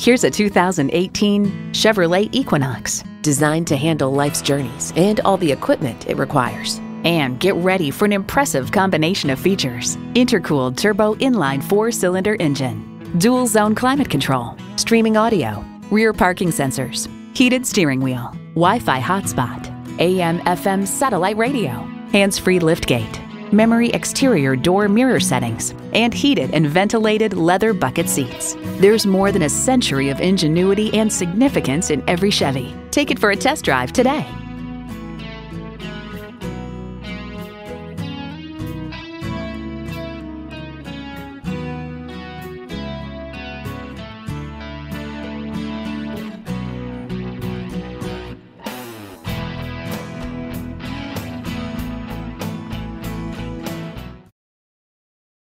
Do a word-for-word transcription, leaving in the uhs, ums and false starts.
Here's a two thousand eighteen Chevrolet Equinox, designed to handle life's journeys and all the equipment it requires. And get ready for an impressive combination of features. Intercooled turbo inline four-cylinder engine, dual zone climate control, streaming audio, rear parking sensors, heated steering wheel, Wi-Fi hotspot, A M F M satellite radio, hands-free liftgate, memory exterior door mirror settings, and heated and ventilated leather bucket seats. There's more than a century of ingenuity and significance in every Chevy. Take it for a test drive today.